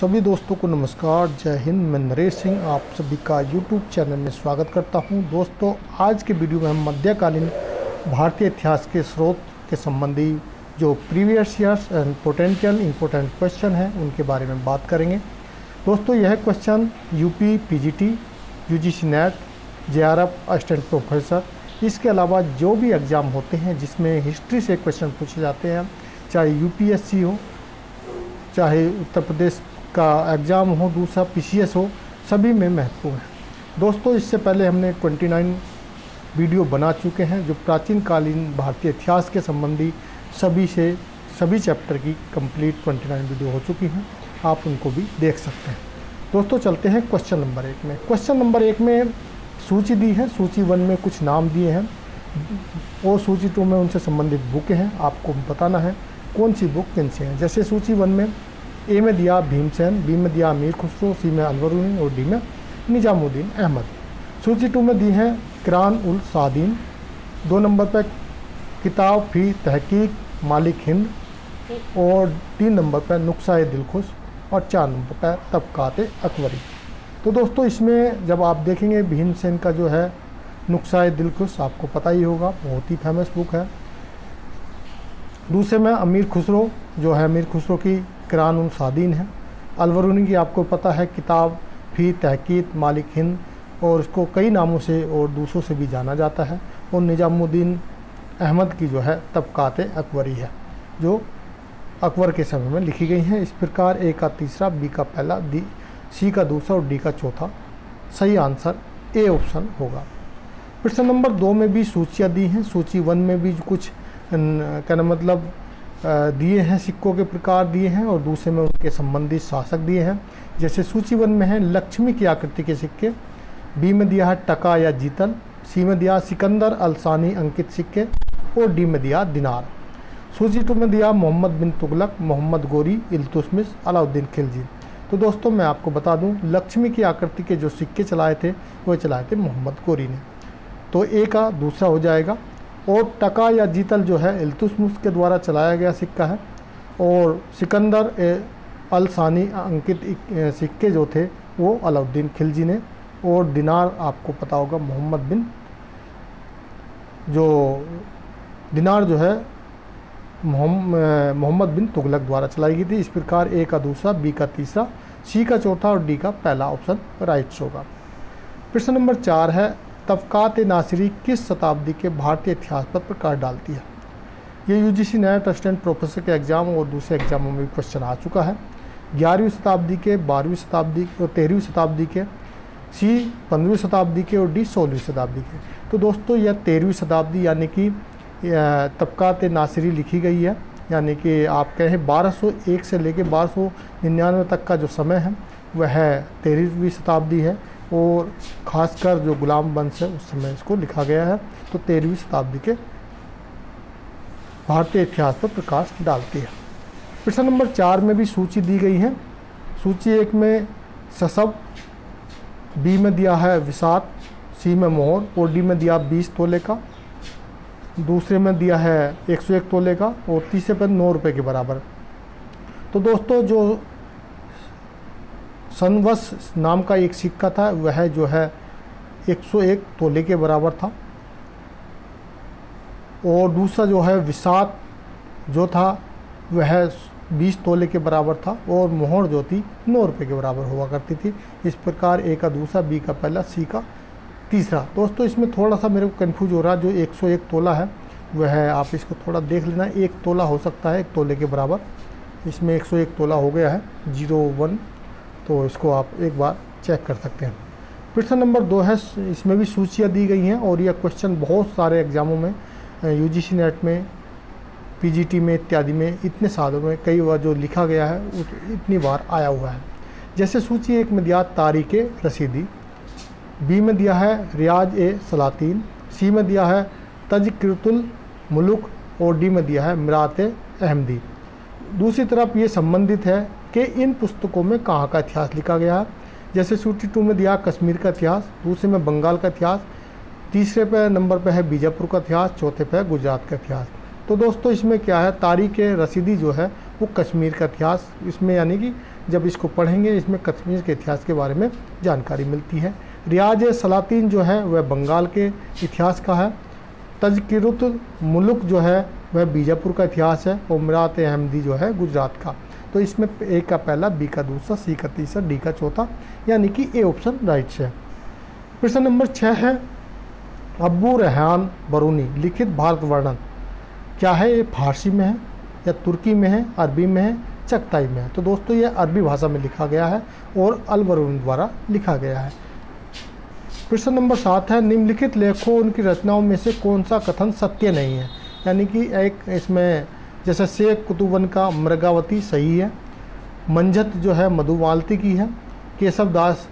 सभी दोस्तों को नमस्कार, जय हिंद। मैं नरेश सिंह आप सभी का यूट्यूब चैनल में स्वागत करता हूं। दोस्तों, आज के वीडियो में हम मध्यकालीन भारतीय इतिहास के स्रोत के संबंधी जो previous years and potential important question हैं उनके बारे में बात करेंगे। दोस्तों, यह question UP PGT, UGC net, JRF assistant professor, इसके अलावा जो भी एग्ज़ाम होते हैं जिसमें हिस्ट्री से क्वेश्चन पूछे जाते हैं, चाहे UPSC हो, चाहे उत्तर प्रदेश का एग्ज़ाम हो, दूसरा PCS हो, सभी में महत्वपूर्ण है। दोस्तों, इससे पहले हमने 29 वीडियो बना चुके हैं जो प्राचीनकालीन भारतीय इतिहास के संबंधी सभी चैप्टर की कंप्लीट 29 वीडियो हो चुकी हैं, आप उनको भी देख सकते हैं। दोस्तों, चलते हैं क्वेश्चन नंबर 1 में। क्वेश्चन नंबर 1 में सूची दी है, सूची 1 में कुछ नाम दिए हैं और सूची 2 में उनसे संबंधित बुकें हैं, आपको बताना है कौन सी बुक किन से हैं। जैसे सूची 1 में ए में दिया भीमसेन, बी में दिया अमीर खसरो, सी में अलवरदीन और डी में निजामुद्दीन अहमद। सूची 2 में दी हैं किरान उल सादीन, 2 नंबर पर किताब फी तहकीक मालिक हिंद और 3 नंबर पर नुस्ख़ाए दिलखुश और 4 नंबर पर तबकात अकबरी। तो दोस्तों, इसमें जब आप देखेंगे भीमसेन का जो है नुस्ख़ाए दिलखुश, आपको पता ही होगा, बहुत ही फेमस बुक है। दूसरे में अमीर खसरो जो है, अमीर खसरो की किरान उल सादीन है। अलवरूनी की आपको पता है किताब फी तहकीक मालिक हिंद, और उसको कई नामों से और दूसरों से भी जाना जाता है। और निजामुद्दीन अहमद की जो है तबक़ात अकबरी है, जो अकबर के समय में लिखी गई हैं। इस प्रकार ए का तीसरा, बी का पहला, डी सी का दूसरा और डी का चौथा। सही आंसर ए ऑप्शन होगा। प्रश्न नंबर 2 में भी सूचियाँ दी हैं। सूची 1 में भी कुछ कहना मतलब दिए हैं, सिक्कों के प्रकार दिए हैं और दूसरे में उनके संबंधित शासक दिए हैं। जैसे सूची 1 में है लक्ष्मी की आकृति के सिक्के, बी में दिया है टका या जीतल, सी में दिया सिकंदर अलसानी अंकित सिक्के और डी में दिया दिनार। सूची 2 में दिया मोहम्मद बिन तुगलक, मोहम्मद गोरी, इल्तुतमिश, अलाउद्दीन खिलजी। तो दोस्तों, मैं आपको बता दूं लक्ष्मी की आकृति के जो सिक्के चलाए थे वह चलाए थे मोहम्मद गोरी ने, तो ए का दूसरा हो जाएगा। और टका या जीतल जो है इल्तुतमिश के द्वारा चलाया गया सिक्का है, और सिकंदर अलसानी अंकित सिक्के जो थे वो अलाउद्दीन खिलजी ने, और दिनार आपको पता होगा मोहम्मद बिन जो दिनार जो है मोहम्मद बिन तुगलक द्वारा चलाई गई थी। इस प्रकार ए का दूसरा, बी का तीसरा, सी का चौथा और डी का पहला ऑप्शन राइट होगा। प्रश्न नंबर 4 है तबक़ात-ए-नासिरी किस शताब्दी के भारतीय इतिहास पर प्रकाश डालती है। ये UGC नेट असिस्टेंट प्रोफेसर के एग्ज़ाम और दूसरे एग्जामों में भी क्वेश्चन आ चुका है। 11वीं शताब्दी के, 12वीं शताब्दी और 13वीं शताब्दी के, सी 15वीं शताब्दी के और डी 16वीं शताब्दी के। तो दोस्तों, यह 13वीं शताब्दी यानी कि तबक़ात-ए-नासिरी लिखी गई है, यानी कि आप कहें 1201 से लेकर 1299 तक का जो समय है वह 13वीं शताब्दी है, और ख़ासकर जो गुलाम वंश है उस समय इसको लिखा गया है। तो 13वीं शताब्दी के भारतीय इतिहास पर प्रकाश डालती है। प्रश्न नंबर 4 में भी सूची दी गई है। सूची 1 में सशब, बी में दिया है विसात, सी में मोहर और डी में दिया 20 तोले का, दूसरे में दिया है 101 तोले का और तीसरे पर 9 रुपये के बराबर। तो दोस्तों, जो सनवस नाम का एक सिक्का था वह जो है 101 तोले के बराबर था, और दूसरा जो है विसात जो था वह 20 तोले के बराबर था, और मोहर जो थी 9 रुपये के बराबर हुआ करती थी। इस प्रकार ए का दूसरा, बी का पहला, सी का तीसरा। दोस्तों, इसमें थोड़ा सा मेरे को कन्फ्यूज हो रहा है, जो 101 तोला है वह आप इसको थोड़ा देख लेना, 1 तोला हो सकता है, 1 तोले के बराबर। इसमें 101 तोला हो गया है 01, तो इसको आप एक बार चेक कर सकते हैं। प्रश्न नंबर 2 है, इसमें भी सूचियाँ दी गई हैं, और यह क्वेश्चन बहुत सारे एग्ज़ामों में UGC नेट में, PGT में इत्यादि में, इतने सालों में कई बार जो लिखा गया है इतनी बार आया हुआ है। जैसे सूची 1 में दिया तारीखे रसीदी, बी में दिया है रियाज ए सलातीन, सी में दिया है तजकिरतुल मुल्क और डी में दिया है मिरात अहमदी। दूसरी तरफ ये संबंधित है कि इन पुस्तकों में कहाँ का इतिहास लिखा गया है। जैसे सूची 2 में दिया कश्मीर का इतिहास, दूसरे में बंगाल का इतिहास, तीसरे पे नंबर पे है बीजापुर का इतिहास, चौथे पे है गुजरात का इतिहास। तो दोस्तों, इसमें क्या है, तारीख रसीदी जो है वो कश्मीर का इतिहास, इसमें यानी कि जब इसको पढ़ेंगे इसमें कश्मीर के इतिहास के बारे में जानकारी मिलती है। रियाज सलातीन जो है वह बंगाल के इतिहास का है। तजकिरतुल मुल्क जो है वह बीजापुर का इतिहास है और मिरात अहमदी जो है गुजरात का। तो इसमें ए का पहला, बी का दूसरा, सी का तीसरा, डी का चौथा, यानी कि ए ऑप्शन राइट है। प्रश्न नंबर 6 है अबू रेहान बरूनी लिखित भारत वर्णन क्या है? ये फारसी में है या तुर्की में है, अरबी में है, चगताई में है? तो दोस्तों ये अरबी भाषा में लिखा गया है और अलवरदीन द्वारा लिखा गया है। प्रश्न नंबर 7 है निम्नलिखित लेखों उनकी रचनाओं में से कौन सा कथन सत्य नहीं है? यानी कि एक इसमें जैसे शेख कुतुबन का मृगावती सही है, मंझत जो है मधुमालती की है, केशवदास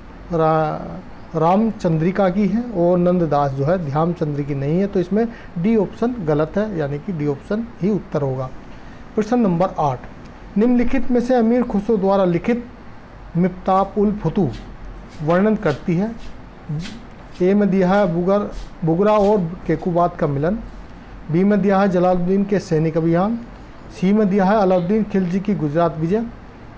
रामचंद्रिका की है और नंददास जो है ध्यानचंद्र की नहीं है। तो इसमें डी ऑप्शन गलत है, यानी कि डी ऑप्शन ही उत्तर होगा। प्रश्न नंबर 8 निम्नलिखित में से अमीर खसरो द्वारा लिखित मिफ्ताह उल फुतूह वर्णन करती है? ए में दिया है बुगरा और केकुबाद का मिलन, बी में दिया है जलालुद्दीन के सैनिक अभियान, सी में दिया है अलाउद्दीन खिलजी की गुजरात विजय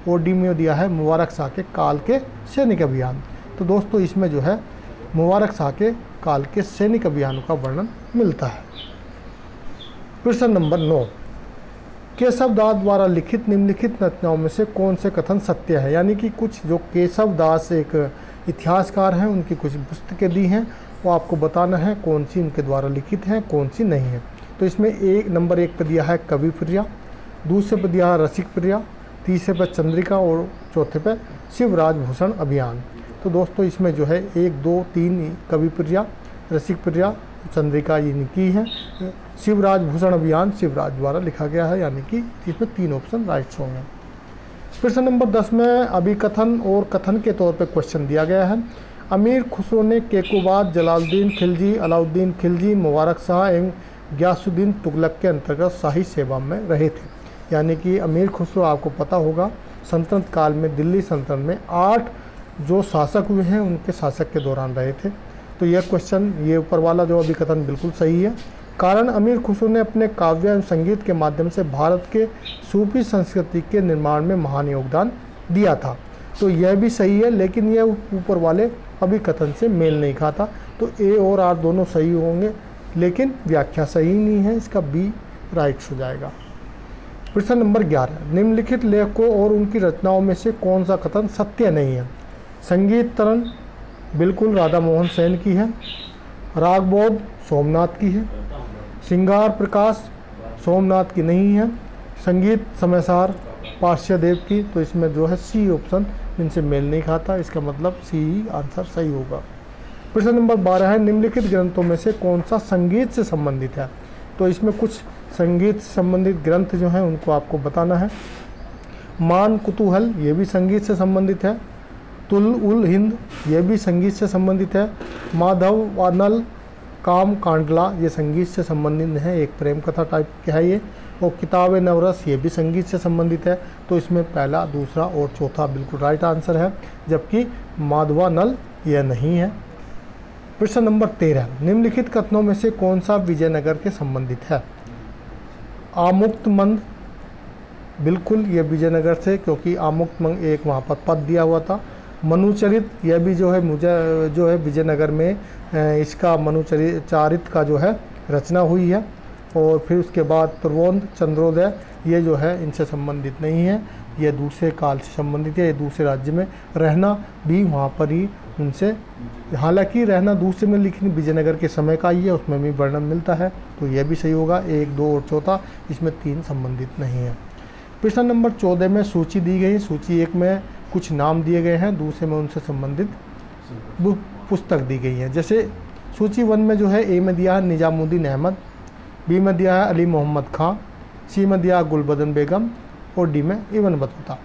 और डी में दिया है मुबारक शाह के काल के सैनिक अभियान। तो दोस्तों इसमें जो है मुबारक शाह के काल के सैनिक अभियान का वर्णन मिलता है। प्रश्न नंबर 9 केशवदास द्वारा लिखित निम्नलिखित रचनाओं में से कौन से कथन सत्य है? यानी कि कुछ जो केशवदास एक इतिहासकार हैं उनकी कुछ पुस्तकें दी हैं वो आपको बताना है कौन सी उनके द्वारा लिखित हैं कौन सी नहीं है। तो इसमें एक नंबर 1 पर दिया है कवि प्रिया, दूसरे पर दिया है रसिक प्रिया, तीसरे पर चंद्रिका और चौथे पर शिवराज भूषण अभियान। तो दोस्तों इसमें जो है 1, 2, 3 कवि प्रिया, रसिक प्रिया, चंद्रिका इनकी है, शिवराज भूषण अभियान शिवराज द्वारा लिखा गया है, यानी कि इसमें 3 ऑप्शन राइट्स होंगे। प्रश्न नंबर 10 में अभिकथन और कथन के तौर पर क्वेश्चन दिया गया है। अमीर खुसरो ने केकुबाद, जलालुद्दीन खिलजी, अलाउद्दीन खिलजी, मुबारक शाह एवं गयासुद्दीन तुगलक के अंतर्गत शाही सेवा में रहे थे। यानी कि अमीर खुसरो आपको पता होगा सल्तनत काल में दिल्ली सल्तनत में 8 जो शासक हुए हैं उनके शासक के दौरान रहे थे। तो यह क्वेश्चन, ये ऊपर वाला जो अभिकथन बिल्कुल सही है। कारण अमीर खुसरो ने अपने काव्य एवं संगीत के माध्यम से भारत के सूफी संस्कृति के निर्माण में महान योगदान दिया था। तो यह भी सही है, लेकिन यह ऊपर वाले अभिकथन से मेल नहीं खाता। तो ए और आर दोनों सही होंगे लेकिन व्याख्या सही नहीं है, इसका बी राइट हो जाएगा। प्रश्न नंबर 11 निम्नलिखित लेखकों और उनकी रचनाओं में से कौन सा कथन सत्य नहीं है? संगीत तरण बिल्कुल राधा मोहन सेन की है, रागबोध सोमनाथ की है, श्रृंगार प्रकाश सोमनाथ की नहीं है, संगीत समयसार पार्श्वदेव की। तो इसमें जो है सी ऑप्शन इनसे मेल नहीं खाता, इसका मतलब सी आंसर सही होगा। प्रश्न नंबर 12 है निम्नलिखित ग्रंथों में से कौन सा संगीत से संबंधित है? तो इसमें कुछ संगीत से संबंधित ग्रंथ जो हैं उनको आपको बताना है। मान कुतूहल ये भी संगीत से संबंधित है, तुल उल हिंद ये भी संगीत से संबंधित है, माधव वानल काम कांडला ये संगीत से संबंधित है, एक प्रेम कथा टाइप क्या है ये, और किताब नवरस ये भी संगीत से संबंधित है। तो इसमें पहला, दूसरा और चौथा बिल्कुल राइट आंसर है, जबकि माधवानल यह नहीं है। प्रश्न नंबर 13 निम्नलिखित कथनों में से कौन सा विजयनगर के संबंधित है? आमुक्तमंद बिल्कुल ये विजयनगर से, क्योंकि आमुक्तमंद एक वहाँ पर पद दिया हुआ था। मनुचरित यह भी जो है मुझे जो है विजयनगर में इसका मनुचरित का जो है रचना हुई है, और फिर उसके बाद प्रबोध चंद्रोदय ये जो है इनसे संबंधित नहीं है, ये दूसरे काल से संबंधित है, ये दूसरे राज्य में रहना भी वहाँ पर ही उनसे, हालांकि रहना दूसरे में लेकिन विजयनगर के समय का ही है, उसमें भी वर्णन मिलता है। तो यह भी सही होगा, 1, 2 और चौथा, इसमें 3 संबंधित नहीं है। प्रश्न नंबर 14 में सूची दी गई, सूची 1 में कुछ नाम दिए गए हैं, दूसरे में उनसे संबंधित पुस्तक दी गई है। जैसे सूची 1 में जो है ए में दिया है निजामुद्दीन अहमद, बी में दिया है अली मोहम्मद खां, सी में दिया गुलबदन बेगम और डी में इवन बतूता।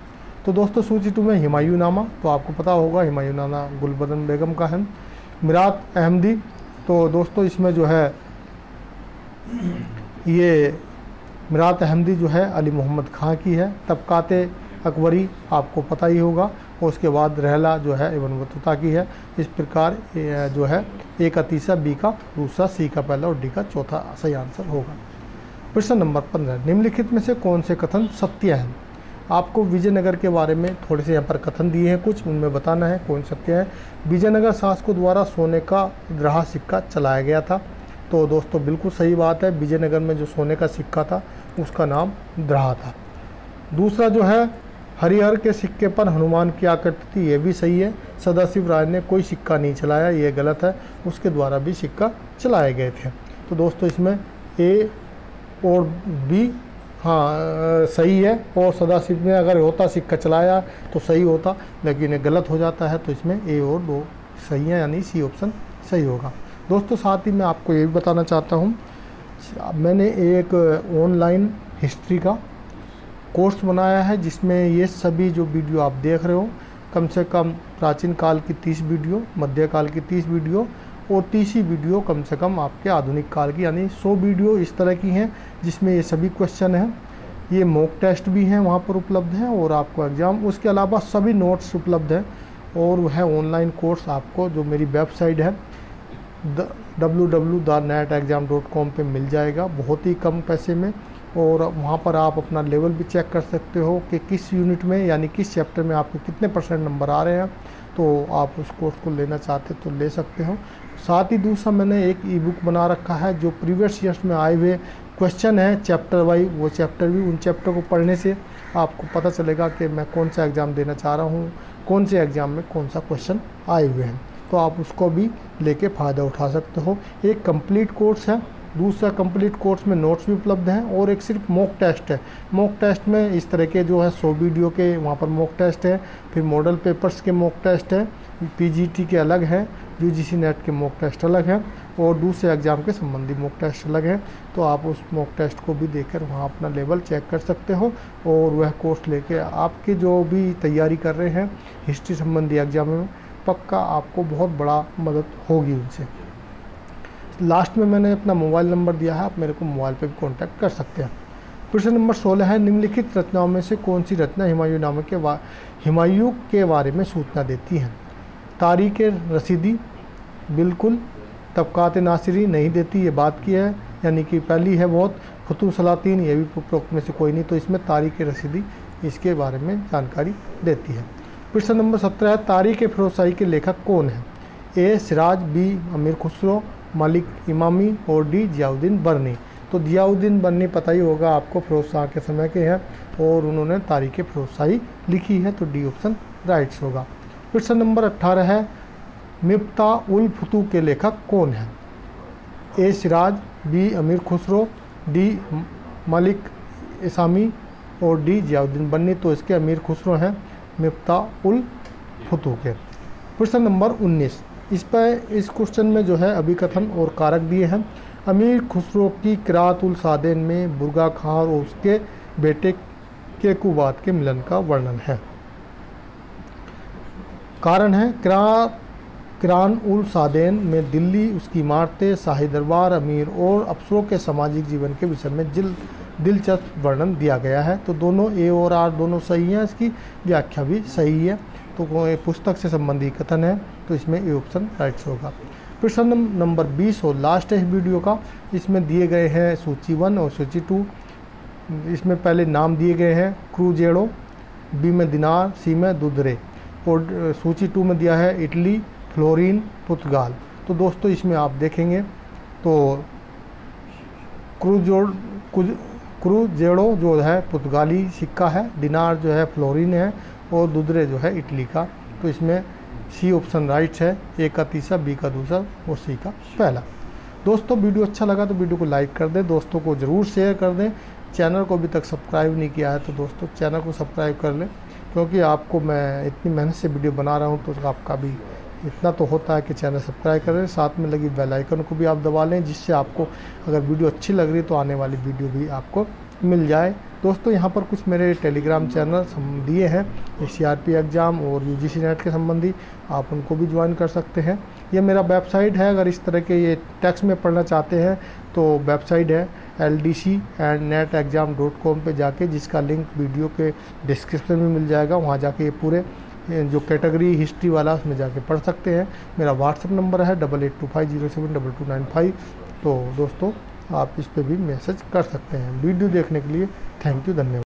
तो दोस्तों सूची 2 में हुमायूंनामा, तो आपको पता होगा हुमायूंनामा गुलबदन बेगम का है, मिरात अहमदी। तो दोस्तों इसमें जो है ये मिरात अहमदी जो है अली मोहम्मद खां की है, तबकात अकबरी आपको पता ही होगा, और उसके बाद रहला जो है इवन बतूता की है। इस प्रकार जो है ए का तीसरा, बी का दूसरा, सी का पहला और डी का चौथा सही आंसर होगा। प्रश्न नंबर 15 निम्नलिखित में से कौन से कथन सत्य हैं? आपको विजयनगर के बारे में थोड़े से यहाँ पर कथन दिए हैं, कुछ उनमें बताना है कौन सत्य है। विजयनगर शासकों द्वारा सोने का द्राहा सिक्का चलाया गया था। तो दोस्तों बिल्कुल सही बात है, विजयनगर में जो सोने का सिक्का था उसका नाम द्राहा था। दूसरा जो है हरिहर के सिक्के पर हनुमान की आकृति थी, ये भी सही है। सदाशिव राय ने कोई सिक्का नहीं चलाया, ये गलत है, उसके द्वारा भी सिक्का चलाए गए थे। तो दोस्तों इसमें ए और बी हाँ सही है, और सदाशिव ने अगर होता सिक्का चलाया तो सही होता, लेकिन ये गलत हो जाता है। तो इसमें ए और दो सही है, यानी सी ऑप्शन सही होगा। दोस्तों साथ ही मैं आपको ये भी बताना चाहता हूँ, मैंने एक ऑनलाइन हिस्ट्री का कोर्स बनाया है जिसमें ये सभी जो वीडियो आप देख रहे हो, कम से कम प्राचीन काल की 30 वीडियो, मध्यकाल की 30 वीडियो और 30 ही वीडियो कम से कम आपके आधुनिक काल की, यानी 100 वीडियो इस तरह की हैं जिसमें ये सभी क्वेश्चन हैं। ये मॉक टेस्ट भी हैं वहाँ पर उपलब्ध हैं और आपको एग्ज़ाम, उसके अलावा सभी नोट्स उपलब्ध हैं। और वह ऑनलाइन कोर्स आपको जो मेरी वेबसाइट है www.netexam.com पर मिल जाएगा, बहुत ही कम पैसे में। और वहाँ पर आप अपना लेवल भी चेक कर सकते हो कि किस यूनिट में यानी किस चैप्टर में आपको कितने % नंबर आ रहे हैं। तो आप उस कोर्स को लेना चाहते तो ले सकते हो। साथ ही दूसरा मैंने एक ई बुक बना रखा है, जो प्रीवियस ईयर्स में आए हुए क्वेश्चन है चैप्टर वाइज, वो चैप्टर भी, उन चैप्टर को पढ़ने से आपको पता चलेगा कि मैं कौन सा एग्ज़ाम देना चाह रहा हूँ, कौन से एग्ज़ाम में कौन सा क्वेश्चन आए हुए हैं। तो आप उसको भी लेके फ़ायदा उठा सकते हो। एक कंप्लीट कोर्स है, दूसरा कंप्लीट कोर्स में नोट्स भी उपलब्ध हैं, और एक सिर्फ मॉक टेस्ट है। मॉक टेस्ट में इस तरह के जो है 100 वीडियो के वहाँ पर मॉक टेस्ट है, फिर मॉडल पेपर्स के मॉक टेस्ट है, पीजीटी के अलग हैं, यूजीसी नेट के मॉक टेस्ट अलग हैं, और दूसरे एग्ज़ाम के संबंधी मॉक टेस्ट अलग हैं। तो आप उस मॉक टेस्ट को भी देखकर वहाँ अपना लेवल चेक कर सकते हो, और वह कोर्स लेके आपके जो भी तैयारी कर रहे हैं हिस्ट्री संबंधी एग्ज़ाम में, पक्का आपको बहुत बड़ा मदद होगी उनसे। लास्ट में मैंने अपना मोबाइल नंबर दिया है, आप मेरे को मोबाइल पे भी कांटेक्ट कर सकते हैं। प्रश्न नंबर 16 है, निम्नलिखित रचनाओं में से कौन सी रचना हुमायूं के बारे में सूचना देती है? तारीखे रसीदी बिल्कुल, तबक़ात-ए-नासिरी नहीं देती, ये बात की है, यानी कि पहली है बहुत, फतूह सलातीन ये भी उपरोक्त में से कोई नहीं, तो इसमें तारीखे रसीदी इसके बारे में जानकारी देती है। प्रश्न नंबर 17 है, तारीखे फिरोज़शाही के लेखक कौन है? ए सिराज, बी अमीर खसरो, मालिक इमामी और डी जियाउद्दीन बर्नी। तो जियाउद्दीन बर्नी पता ही होगा आपको, फिरोजशाह के समय के हैं और उन्होंने तारीख फिरोजशाही लिखी है, तो डी ऑप्शन राइट्स होगा। प्रश्न नंबर 18 है, मिफ्ता उल फुतू के लेखक कौन है? ए सिराज, बी अमीर खसरो, डी मालिक इसामी और डी जियाउद्दीन बर्नी। तो इसके अमीर खसरो हैं मिफ्ता उल फुतू के। प्रश्न नंबर 19, इस पर इस क्वेश्चन में जो है अभी कथन और कारक दिए हैं। अमीर खसरो की किरात उल सादेन में बुर्गा खां और उसके बेटे केकुबात के मिलन का वर्णन है। कारण है किरान उल सादेन में दिल्ली, उसकी इमारतें, शाही दरबार, अमीर और अफसरों के सामाजिक जीवन के विषय में दिलचस्प वर्णन दिया गया है। तो दोनों ए और आर दोनों सही हैं, इसकी व्याख्या भी सही है। तो पुस्तक से संबंधी कथन है, तो इसमें ए ऑप्शन राइट्स होगा। प्रश्न नंबर 20 और लास्ट है वीडियो का, इसमें दिए गए हैं सूची 1 और सूची 2। इसमें पहले नाम दिए गए हैं क्रूजेडो, बी में दिनार, सी में दुदरे, और सूची 2 में दिया है इटली, फ्लोरीन, पुर्तगाल। तो दोस्तों इसमें आप देखेंगे तो क्रूजेडो जो है पुर्तगाली सिक्का है, दिनार जो है फ्लोरीन है, और दुदरे जो है इटली का। तो इसमें सी ऑप्शन राइट्स है, ए का तीसरा, बी का दूसरा और सी का पहला। दोस्तों वीडियो अच्छा लगा तो वीडियो को लाइक कर दें, दोस्तों को ज़रूर शेयर कर दें। चैनल को अभी तक सब्सक्राइब नहीं किया है तो दोस्तों चैनल को सब्सक्राइब कर लें, क्योंकि आपको मैं इतनी मेहनत से वीडियो बना रहा हूँ तो आपका भी इतना तो होता है कि चैनल सब्सक्राइब करें। साथ में लगी बेल आइकन को भी आप दबा लें, जिससे आपको अगर वीडियो अच्छी लग रही तो आने वाली वीडियो भी आपको मिल जाए। दोस्तों यहाँ पर कुछ मेरे टेलीग्राम चैनल दिए हैं, SCRP एग्ज़ाम और UGC नेट के संबंधी, आप उनको भी ज्वाइन कर सकते हैं। ये मेरा वेबसाइट है, अगर इस तरह के ये टेक्स्ट में पढ़ना चाहते हैं तो वेबसाइट है LDCandNetExam.com पे जाके, जिसका लिंक वीडियो के डिस्क्रिप्शन में मिल जाएगा। वहाँ जाके ये पूरे जो कैटेगरी हिस्ट्री वाला उसमें जाके पढ़ सकते हैं। मेरा व्हाट्सअप नंबर है 8825072295। तो दोस्तों आप इस पे भी मैसेज कर सकते हैं। वीडियो देखने के लिए थैंक यू, धन्यवाद।